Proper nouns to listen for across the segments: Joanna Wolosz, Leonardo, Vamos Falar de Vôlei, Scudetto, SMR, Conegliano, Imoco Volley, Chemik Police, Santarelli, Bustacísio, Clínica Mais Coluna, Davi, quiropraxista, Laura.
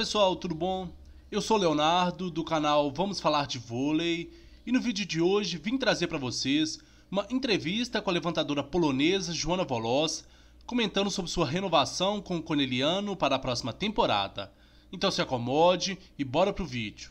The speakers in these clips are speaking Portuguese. pessoal, tudo bom? Eu sou o Leonardo do canal Vamos Falar de Vôlei e no vídeo de hoje vim trazer para vocês uma entrevista com a levantadora polonesa Joanna Wolosz comentando sobre sua renovação com o Conegliano para a próxima temporada. Então se acomode e bora pro vídeo.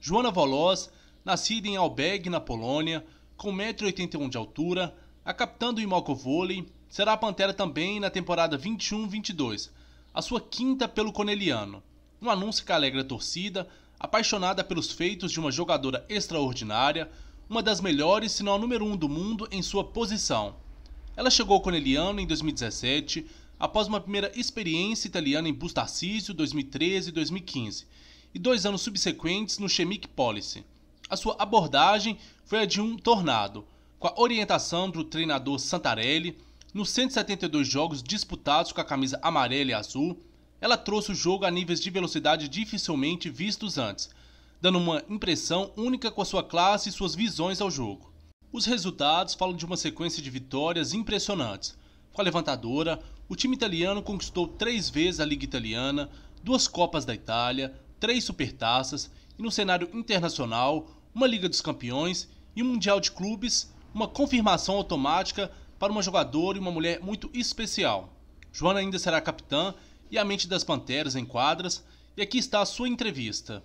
Joanna Wolosz, nascida em Alberg, na Polônia, com 1,81 m de altura, a capitã do Imoco Volley, será a Pantera também na temporada 21-22, a sua quinta pelo Conegliano. Um anúncio que alegra a torcida, apaixonada pelos feitos de uma jogadora extraordinária, uma das melhores, se não a número 1 do mundo em sua posição. Ela chegou ao Conegliano em 2017, após uma primeira experiência italiana em Bustacísio 2013 e 2015, e 2 anos subsequentes no Chemik Police. A sua abordagem foi a de um tornado, com a orientação do treinador Santarelli. Nos 172 jogos disputados com a camisa amarela e azul, ela trouxe o jogo a níveis de velocidade dificilmente vistos antes, dando uma impressão única com a sua classe e suas visões ao jogo. Os resultados falam de uma sequência de vitórias impressionantes. Com a levantadora, o time italiano conquistou 3 vezes a Liga Italiana, 2 Copas da Itália, 3 supertaças e, no cenário internacional, uma Liga dos Campeões e um Mundial de Clubes, uma confirmação automática para uma jogadora e uma mulher muito especial. Joanna ainda será capitã e a mente das Panteras em quadras, e aqui está a sua entrevista.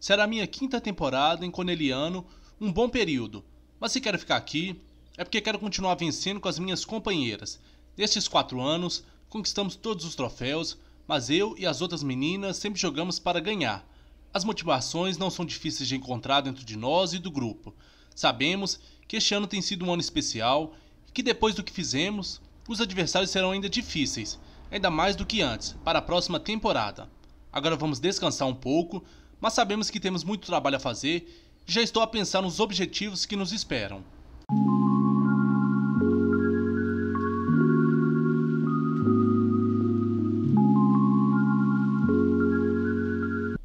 Será a minha 5ª temporada em Conegliano, um bom período, mas se quero ficar aqui, é porque quero continuar vencendo com as minhas companheiras. Nestes 4 anos, conquistamos todos os troféus, mas eu e as outras meninas sempre jogamos para ganhar. As motivações não são difíceis de encontrar dentro de nós e do grupo. Sabemos que este ano tem sido um ano especial e que depois do que fizemos, os adversários serão ainda difíceis, ainda mais do que antes, para a próxima temporada. Agora vamos descansar um pouco, mas sabemos que temos muito trabalho a fazer. Já estou a pensar nos objetivos que nos esperam.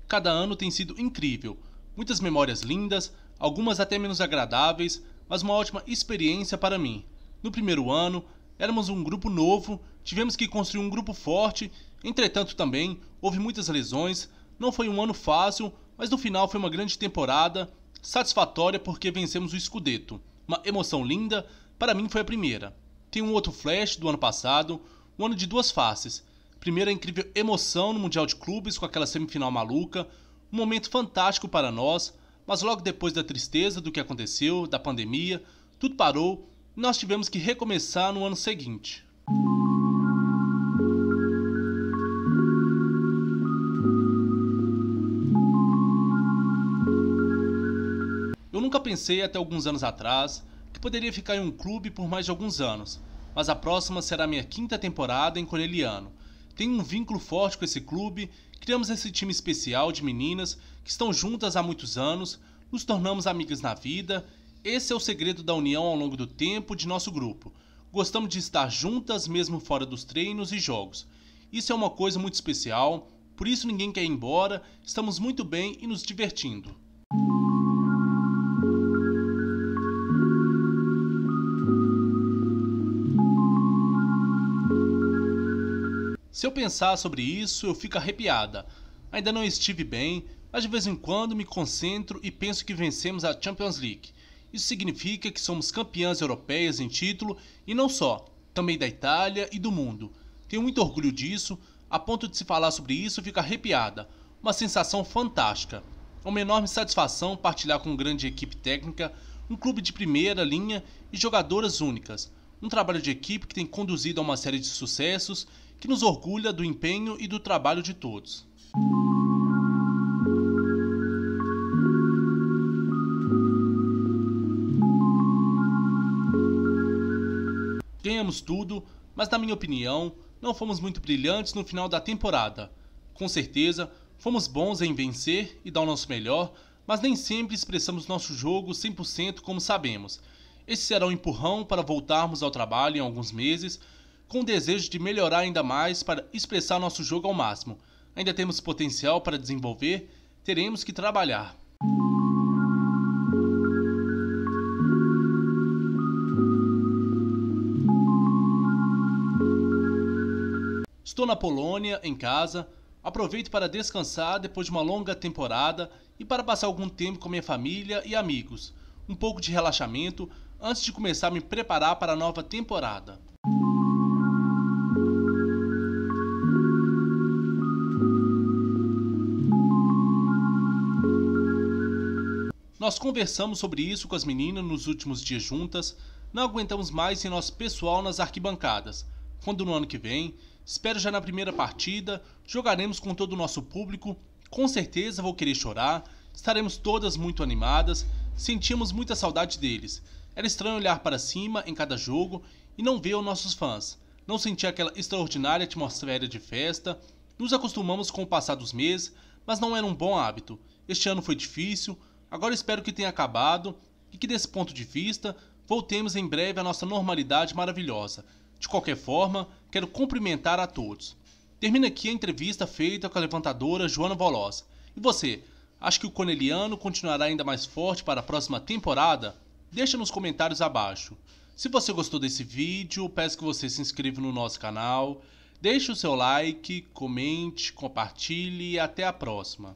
Cada ano tem sido incrível. Muitas memórias lindas, algumas até menos agradáveis, mas uma ótima experiência para mim. No primeiro ano, éramos um grupo novo, tivemos que construir um grupo forte, entretanto também houve muitas lesões. Não foi um ano fácil, mas no final foi uma grande temporada, satisfatória porque vencemos o Scudetto. Uma emoção linda, para mim foi a primeira. Tem um outro flash do ano passado, um ano de 2 faces. Primeiro, a incrível emoção no Mundial de Clubes com aquela semifinal maluca, um momento fantástico para nós, mas logo depois da tristeza do que aconteceu, da pandemia, tudo parou e nós tivemos que recomeçar no ano seguinte. Nunca pensei até alguns anos atrás que poderia ficar em um clube por mais de alguns anos, mas a próxima será a minha 5ª temporada em Conegliano. Tenho um vínculo forte com esse clube, criamos esse time especial de meninas que estão juntas há muitos anos, nos tornamos amigas na vida. Esse é o segredo da união ao longo do tempo de nosso grupo. Gostamos de estar juntas mesmo fora dos treinos e jogos. Isso é uma coisa muito especial, por isso ninguém quer ir embora, estamos muito bem e nos divertindo. Se eu pensar sobre isso, eu fico arrepiada. Ainda não estive bem, mas de vez em quando me concentro e penso que vencemos a Champions League. Isso significa que somos campeãs europeias em título e não só, também da Itália e do mundo. Tenho muito orgulho disso, a ponto de se falar sobre isso eu fico arrepiada. Uma sensação fantástica. É uma enorme satisfação partilhar com uma grande equipe técnica, um clube de primeira linha e jogadoras únicas. Um trabalho de equipe que tem conduzido a uma série de sucessos que nos orgulha do empenho e do trabalho de todos. Ganhamos tudo, mas na minha opinião, não fomos muito brilhantes no final da temporada. Com certeza, fomos bons em vencer e dar o nosso melhor, mas nem sempre expressamos nosso jogo 100% como sabemos. Esse será um empurrão para voltarmos ao trabalho em alguns meses, com o desejo de melhorar ainda mais para expressar nosso jogo ao máximo. Ainda temos potencial para desenvolver, teremos que trabalhar. Estou na Polônia, em casa, aproveito para descansar depois de uma longa temporada e para passar algum tempo com minha família e amigos. Um pouco de relaxamento antes de começar a me preparar para a nova temporada. Nós conversamos sobre isso com as meninas nos últimos dias juntas, não aguentamos mais sem nosso pessoal nas arquibancadas. Quando no ano que vem, espero já na primeira partida, jogaremos com todo o nosso público, com certeza vou querer chorar, estaremos todas muito animadas, sentimos muita saudade deles. Era estranho olhar para cima em cada jogo e não ver os nossos fãs, não sentir aquela extraordinária atmosfera de festa, nos acostumamos com o passar dos meses, mas não era um bom hábito. Este ano foi difícil, agora espero que tenha acabado e que desse ponto de vista voltemos em breve à nossa normalidade maravilhosa. De qualquer forma, quero cumprimentar a todos. Termina aqui a entrevista feita com a levantadora Joanna Wolosz. E você, acha que o Conegliano continuará ainda mais forte para a próxima temporada? Deixa nos comentários abaixo. Se você gostou desse vídeo, peço que você se inscreva no nosso canal, deixe o seu like, comente, compartilhe e até a próxima.